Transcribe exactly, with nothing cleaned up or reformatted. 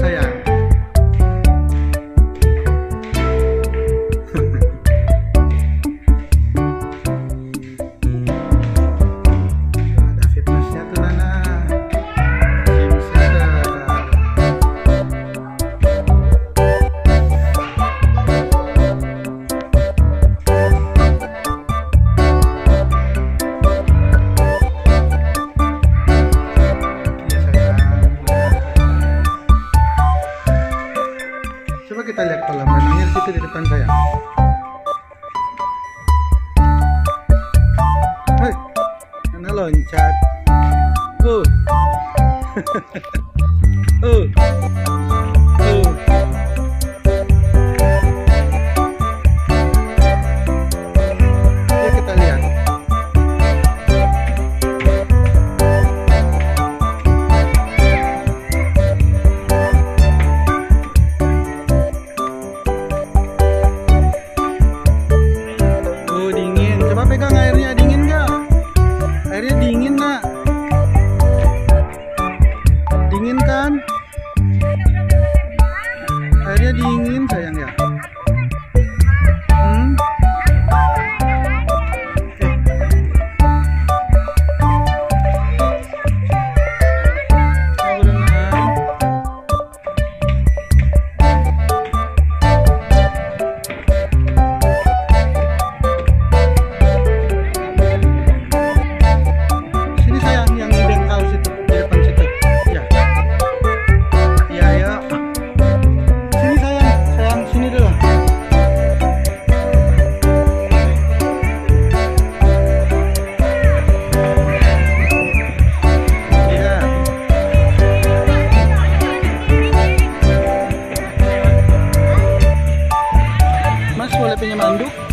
sayang. Kita lihat kolam renangnya di situ di depan saya. Hei, karena loncat. Uh, uh, uh. Yuk kita lihat. Airnya dingin sayang ya. Hmm? Eh. Sini sayang yang dengkal situ. Boleh pinjam anduk?